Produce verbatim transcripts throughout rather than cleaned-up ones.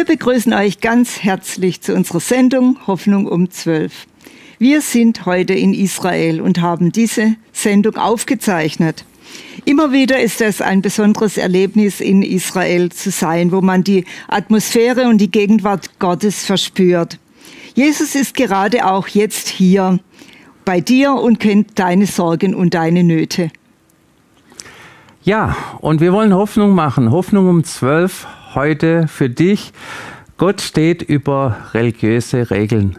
Wir begrüßen euch ganz herzlich zu unserer Sendung Hoffnung um zwölf. Wir sind heute in Israel und haben diese Sendung aufgezeichnet. Immer wieder ist es ein besonderes Erlebnis, in Israel zu sein, wo man die Atmosphäre und die Gegenwart Gottes verspürt. Jesus ist gerade auch jetzt hier bei dir und kennt deine Sorgen und deine Nöte. Ja, und wir wollen Hoffnung machen. Hoffnung um zwölf heute für dich. Gott steht über religiöse Regeln.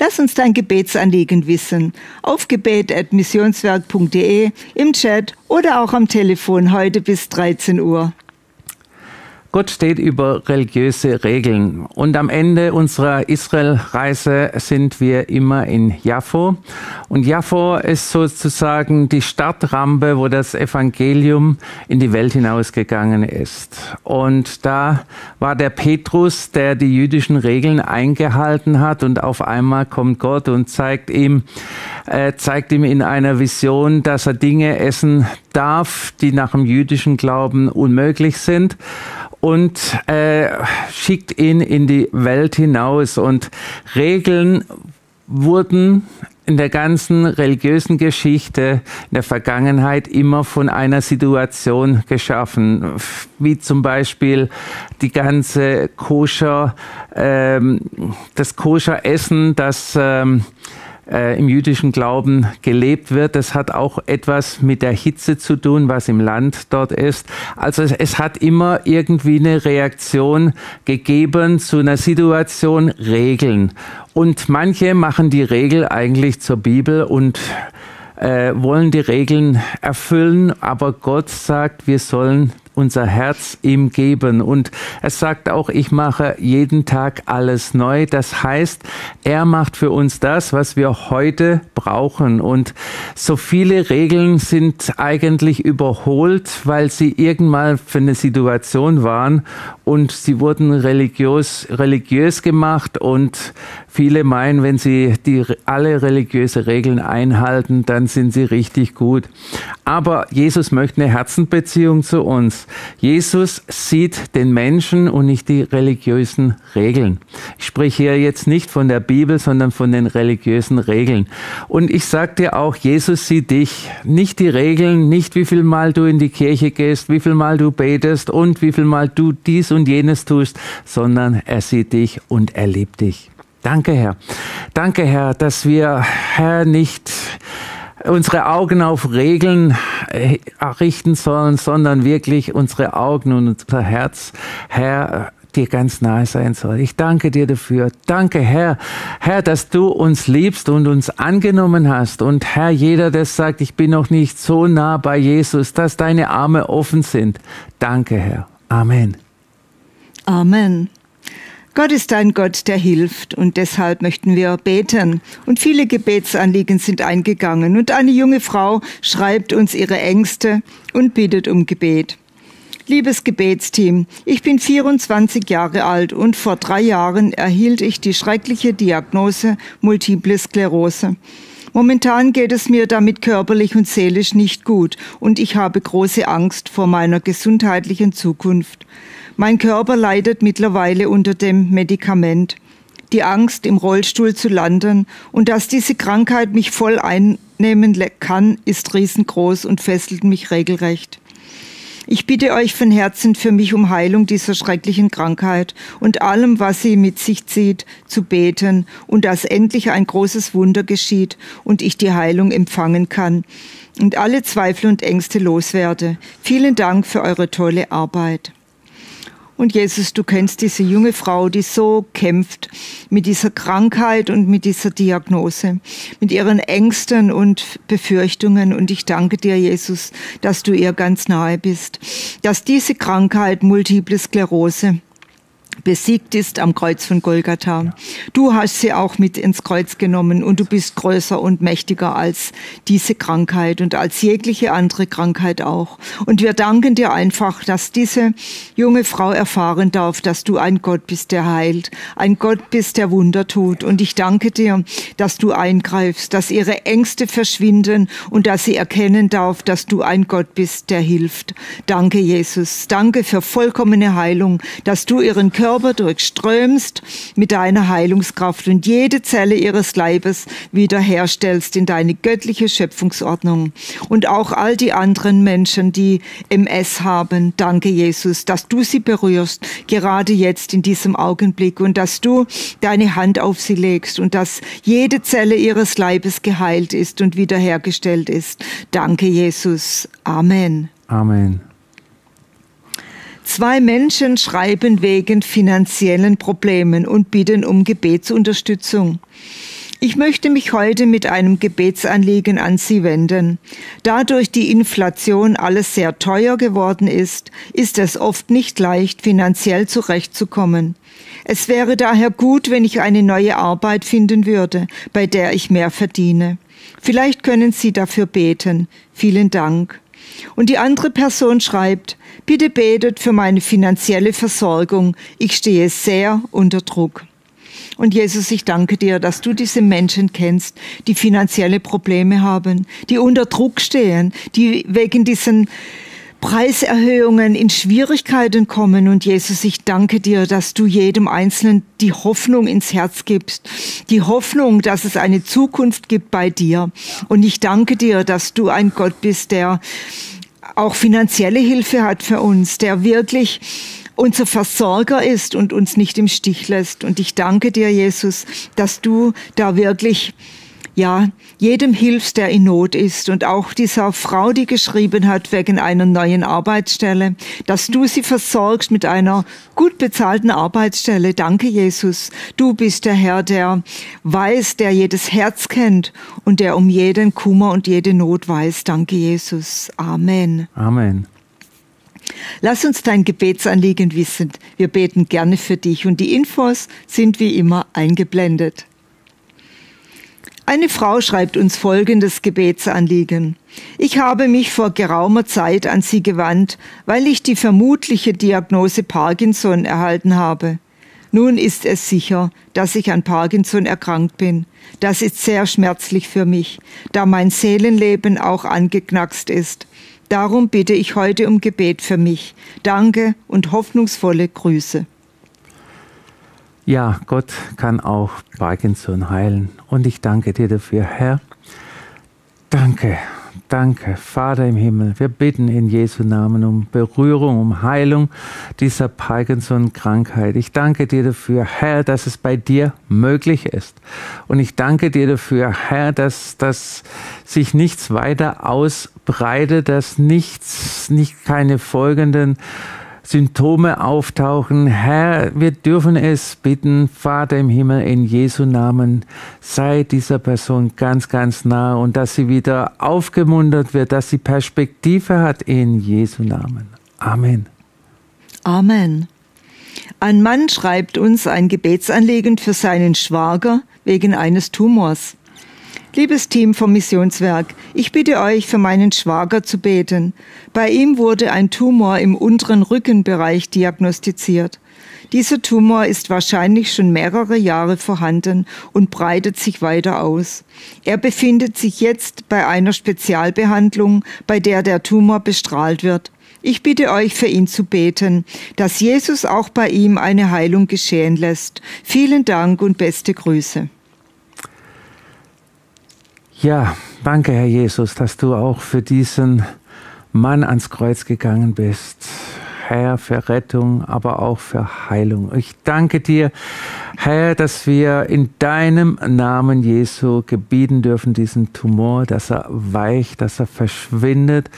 Lass uns dein Gebetsanliegen wissen. Auf gebet at missionswerk punkt de, im Chat oder auch am Telefon heute bis dreizehn Uhr. Gott steht über religiöse Regeln. Und am Ende unserer Israelreise sind wir immer in Jaffo. Und Jaffo ist sozusagen die Startrampe, wo das Evangelium in die Welt hinausgegangen ist. Und da war der Petrus, der die jüdischen Regeln eingehalten hat. Und auf einmal kommt Gott und zeigt ihm, äh, zeigt ihm in einer Vision, dass er Dinge essen darf, die nach dem jüdischen Glauben unmöglich sind. Und äh, schickt ihn in die Welt hinaus. Und Regeln wurden in der ganzen religiösen Geschichte in der Vergangenheit immer von einer Situation geschaffen, wie zum Beispiel die ganze Koscher, ähm, das Koscheressen, das ähm, Äh, im jüdischen Glauben gelebt wird. Das hat auch etwas mit der Hitze zu tun, was im Land dort ist. Also es, es hat immer irgendwie eine Reaktion gegeben zu einer Situation, Regeln. Und manche machen die Regel eigentlich zur Bibel und äh, wollen die Regeln erfüllen, aber Gott sagt, wir sollen unser Herz ihm geben. Und er sagt auch, ich mache jeden Tag alles neu. Das heißt, er macht für uns das, was wir heute brauchen. Und so viele Regeln sind eigentlich überholt, weil sie irgendwann für eine Situation waren und sie wurden religiös, religiös gemacht. Und viele meinen, wenn sie die, alle religiöse Regeln einhalten, dann sind sie richtig gut. Aber Jesus möchte eine Herzensbeziehung zu uns. Jesus sieht den Menschen und nicht die religiösen Regeln. Ich spreche hier jetzt nicht von der Bibel, sondern von den religiösen Regeln. Und ich sage dir auch, Jesus sieht dich, nicht die Regeln, nicht wie viel Mal du in die Kirche gehst, wie viel Mal du betest und wie viel Mal du dies und jenes tust, sondern er sieht dich und er liebt dich. Danke, Herr. Danke, Herr, dass wir, Herr, nicht unsere Augen auf Regeln richten sollen, sondern wirklich unsere Augen und unser Herz, Herr, dir ganz nahe sein soll. Ich danke dir dafür. Danke, Herr. Herr, dass du uns liebst und uns angenommen hast. Und Herr, jeder, der sagt, ich bin noch nicht so nah bei Jesus, dass deine Arme offen sind. Danke, Herr. Amen. Amen. Gott ist ein Gott, der hilft, und deshalb möchten wir beten. Und viele Gebetsanliegen sind eingegangen, und eine junge Frau schreibt uns ihre Ängste und bittet um Gebet. Liebes Gebetsteam, ich bin vierundzwanzig Jahre alt und vor drei Jahren erhielt ich die schreckliche Diagnose Multiple Sklerose. Momentan geht es mir damit körperlich und seelisch nicht gut und ich habe große Angst vor meiner gesundheitlichen Zukunft. Mein Körper leidet mittlerweile unter dem Medikament. Die Angst, im Rollstuhl zu landen und dass diese Krankheit mich voll einnehmen kann, ist riesengroß und fesselt mich regelrecht. Ich bitte euch von Herzen für mich um Heilung dieser schrecklichen Krankheit und allem, was sie mit sich zieht, zu beten und dass endlich ein großes Wunder geschieht und ich die Heilung empfangen kann und alle Zweifel und Ängste loswerde. Vielen Dank für eure tolle Arbeit. Und Jesus, du kennst diese junge Frau, die so kämpft mit dieser Krankheit und mit dieser Diagnose, mit ihren Ängsten und Befürchtungen. Und ich danke dir, Jesus, dass du ihr ganz nahe bist, dass diese Krankheit Multiple Sklerose besiegt ist am Kreuz von Golgatha. Ja. Du hast sie auch mit ins Kreuz genommen und du bist größer und mächtiger als diese Krankheit und als jegliche andere Krankheit auch. Und wir danken dir einfach, dass diese junge Frau erfahren darf, dass du ein Gott bist, der heilt, ein Gott bist, der Wunder tut. Und ich danke dir, dass du eingreifst, dass ihre Ängste verschwinden und dass sie erkennen darf, dass du ein Gott bist, der hilft. Danke, Jesus. Danke für vollkommene Heilung, dass du ihren Körper Körper durchströmst mit deiner Heilungskraft und jede Zelle ihres Leibes wiederherstellst in deine göttliche Schöpfungsordnung. Und auch all die anderen Menschen, die M S haben, danke Jesus, dass du sie berührst, gerade jetzt in diesem Augenblick, und dass du deine Hand auf sie legst und dass jede Zelle ihres Leibes geheilt ist und wiederhergestellt ist. Danke Jesus. Amen. Amen. Zwei Menschen schreiben wegen finanziellen Problemen und bitten um Gebetsunterstützung. Ich möchte mich heute mit einem Gebetsanliegen an Sie wenden. Da durch die Inflation alles sehr teuer geworden ist, ist es oft nicht leicht, finanziell zurechtzukommen. Es wäre daher gut, wenn ich eine neue Arbeit finden würde, bei der ich mehr verdiene. Vielleicht können Sie dafür beten. Vielen Dank. Und die andere Person schreibt: Bitte betet für meine finanzielle Versorgung. Ich stehe sehr unter Druck. Und Jesus, ich danke dir, dass du diese Menschen kennst, die finanzielle Probleme haben, die unter Druck stehen, die wegen diesen Preiserhöhungen in Schwierigkeiten kommen. Und Jesus, ich danke dir, dass du jedem Einzelnen die Hoffnung ins Herz gibst, die Hoffnung, dass es eine Zukunft gibt bei dir. Und ich danke dir, dass du ein Gott bist, der auch finanzielle Hilfe hat für uns, der wirklich unser Versorger ist und uns nicht im Stich lässt. Und ich danke dir, Jesus, dass du da wirklich, ja, jedem hilfst, der in Not ist, und auch dieser Frau, die geschrieben hat wegen einer neuen Arbeitsstelle, dass du sie versorgst mit einer gut bezahlten Arbeitsstelle. Danke, Jesus. Du bist der Herr, der weiß, der jedes Herz kennt und der um jeden Kummer und jede Not weiß. Danke, Jesus. Amen. Amen. Lass uns dein Gebetsanliegen wissen. Wir beten gerne für dich und die Infos sind wie immer eingeblendet. Eine Frau schreibt uns folgendes Gebetsanliegen. Ich habe mich vor geraumer Zeit an Sie gewandt, weil ich die vermutliche Diagnose Parkinson erhalten habe. Nun ist es sicher, dass ich an Parkinson erkrankt bin. Das ist sehr schmerzlich für mich, da mein Seelenleben auch angeknackst ist. Darum bitte ich heute um Gebet für mich. Danke und hoffnungsvolle Grüße. Ja, Gott kann auch Parkinson heilen. Und ich danke dir dafür, Herr. Danke, danke, Vater im Himmel. Wir bitten in Jesu Namen um Berührung, um Heilung dieser Parkinson-Krankheit. Ich danke dir dafür, Herr, dass es bei dir möglich ist. Und ich danke dir dafür, Herr, dass, dass sich nichts weiter ausbreitet, dass nichts, nicht keine folgenden Symptome auftauchen. Herr, wir dürfen es bitten, Vater im Himmel, in Jesu Namen, sei dieser Person ganz, ganz nah und dass sie wieder aufgemuntert wird, dass sie Perspektive hat, in Jesu Namen. Amen. Amen. Ein Mann schreibt uns ein Gebetsanliegen für seinen Schwager wegen eines Tumors. Liebes Team vom Missionswerk, ich bitte euch, für meinen Schwager zu beten. Bei ihm wurde ein Tumor im unteren Rückenbereich diagnostiziert. Dieser Tumor ist wahrscheinlich schon mehrere Jahre vorhanden und breitet sich weiter aus. Er befindet sich jetzt bei einer Spezialbehandlung, bei der der Tumor bestrahlt wird. Ich bitte euch, für ihn zu beten, dass Jesus auch bei ihm eine Heilung geschehen lässt. Vielen Dank und beste Grüße. Ja, danke, Herr Jesus, dass du auch für diesen Mann ans Kreuz gegangen bist. Herr, für Rettung, aber auch für Heilung. Ich danke dir, Herr, dass wir in deinem Namen Jesu gebieten dürfen, diesen Tumor, dass er weicht, dass er verschwindet,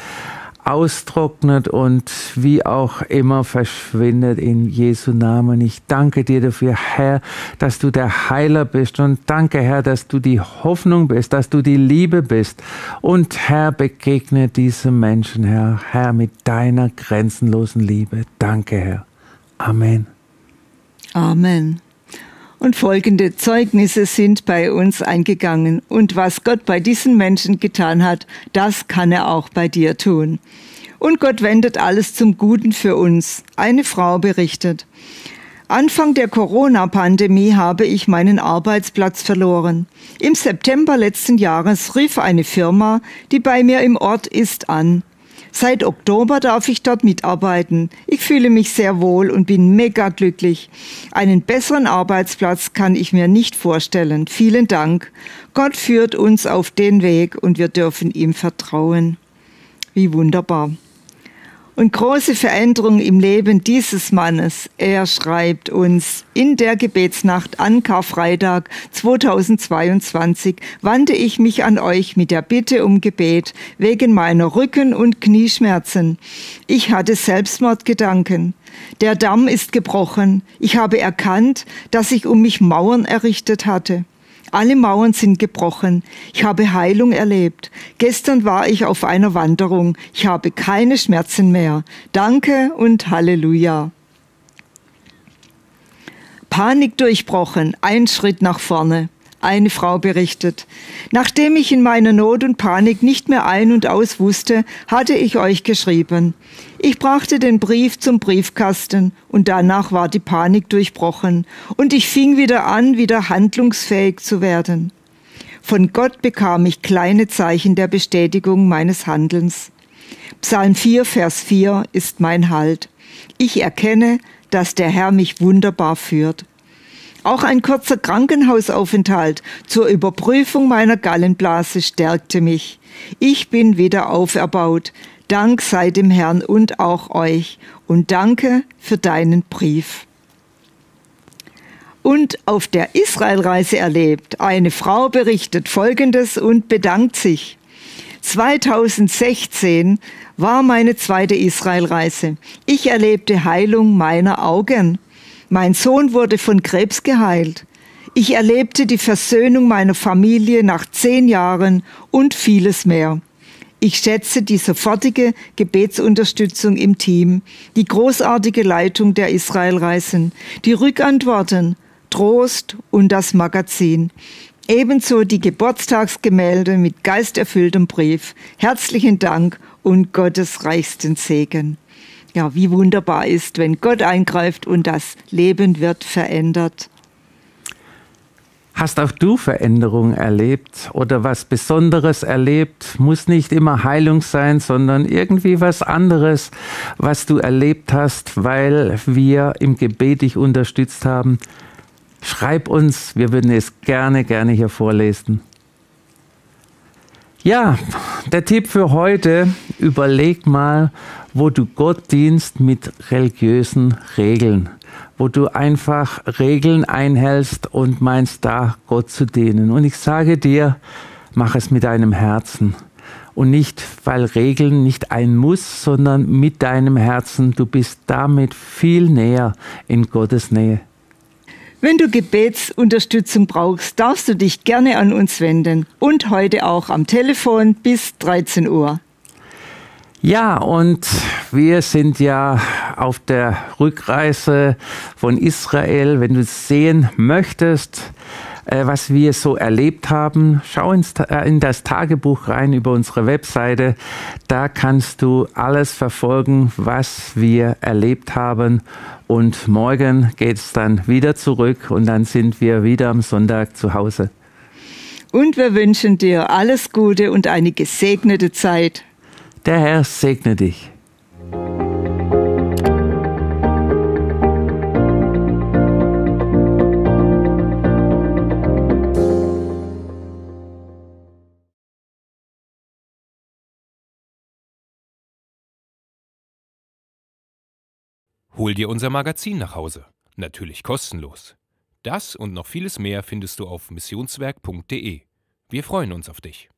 austrocknet und wie auch immer verschwindet in Jesu Namen. Ich danke dir dafür, Herr, dass du der Heiler bist, und danke, Herr, dass du die Hoffnung bist, dass du die Liebe bist, und Herr, begegne diesem Menschen, Herr, Herr, mit deiner grenzenlosen Liebe. Danke, Herr. Amen. Amen. Und folgende Zeugnisse sind bei uns eingegangen. Und was Gott bei diesen Menschen getan hat, das kann er auch bei dir tun. Und Gott wendet alles zum Guten für uns. Eine Frau berichtet: Anfang der Corona-Pandemie habe ich meinen Arbeitsplatz verloren. Im September letzten Jahres rief eine Firma, die bei mir im Ort ist, an. Seit Oktober darf ich dort mitarbeiten. Ich fühle mich sehr wohl und bin mega glücklich. Einen besseren Arbeitsplatz kann ich mir nicht vorstellen. Vielen Dank. Gott führt uns auf den Weg und wir dürfen ihm vertrauen. Wie wunderbar. Und große Veränderung im Leben dieses Mannes. Er schreibt uns: In der Gebetsnacht an Karfreitag zweitausendzweiundzwanzig wandte ich mich an euch mit der Bitte um Gebet wegen meiner Rücken- und Knieschmerzen. Ich hatte Selbstmordgedanken. Der Damm ist gebrochen. Ich habe erkannt, dass ich um mich Mauern errichtet hatte. Alle Mauern sind gebrochen. Ich habe Heilung erlebt. Gestern war ich auf einer Wanderung. Ich habe keine Schmerzen mehr. Danke und Halleluja. Panik durchbrochen. Ein Schritt nach vorne. Eine Frau berichtet: Nachdem ich in meiner Not und Panik nicht mehr ein und aus wusste, hatte ich euch geschrieben. Ich brachte den Brief zum Briefkasten und danach war die Panik durchbrochen und ich fing wieder an, wieder handlungsfähig zu werden. Von Gott bekam ich kleine Zeichen der Bestätigung meines Handelns. Psalm vier, Vers vier ist mein Halt. Ich erkenne, dass der Herr mich wunderbar führt. Auch ein kurzer Krankenhausaufenthalt zur Überprüfung meiner Gallenblase stärkte mich. Ich bin wieder auferbaut. Dank sei dem Herrn und auch euch. Und danke für deinen Brief. Und auf der Israelreise erlebt. Eine Frau berichtet Folgendes und bedankt sich: zweitausendsechzehn war meine zweite Israelreise. Ich erlebte Heilung meiner Augen. Mein Sohn wurde von Krebs geheilt. Ich erlebte die Versöhnung meiner Familie nach zehn Jahren und vieles mehr. Ich schätze die sofortige Gebetsunterstützung im Team, die großartige Leitung der Israelreisen, die Rückantworten, Trost und das Magazin. Ebenso die Geburtstagsgemälde mit geisterfülltem Brief. Herzlichen Dank und Gottes reichsten Segen. Ja, wie wunderbar ist, wenn Gott eingreift und das Leben wird verändert. Hast auch du Veränderung erlebt oder was Besonderes erlebt? Muss nicht immer Heilung sein, sondern irgendwie was anderes, was du erlebt hast, weil wir im Gebet dich unterstützt haben. Schreib uns, wir würden es gerne, gerne hier vorlesen. Ja, der Tipp für heute: Überleg mal, wo du Gott dienst mit religiösen Regeln, wo du einfach Regeln einhältst und meinst, da Gott zu dienen. Und ich sage dir, mach es mit deinem Herzen und nicht, weil Regeln nicht ein Muss, sondern mit deinem Herzen. Du bist damit viel näher in Gottes Nähe. Wenn du Gebetsunterstützung brauchst, darfst du dich gerne an uns wenden und heute auch am Telefon bis dreizehn Uhr. Ja, und wir sind ja auf der Rückreise von Israel. Wenn du sehen möchtest, was wir so erlebt haben, schau in das Tagebuch rein über unsere Webseite. Da kannst du alles verfolgen, was wir erlebt haben. Und morgen geht es dann wieder zurück und dann sind wir wieder am Sonntag zu Hause. Und wir wünschen dir alles Gute und eine gesegnete Zeit. Der Herr segne dich. Hol dir unser Magazin nach Hause. Natürlich kostenlos. Das und noch vieles mehr findest du auf missionswerk punkt de. Wir freuen uns auf dich.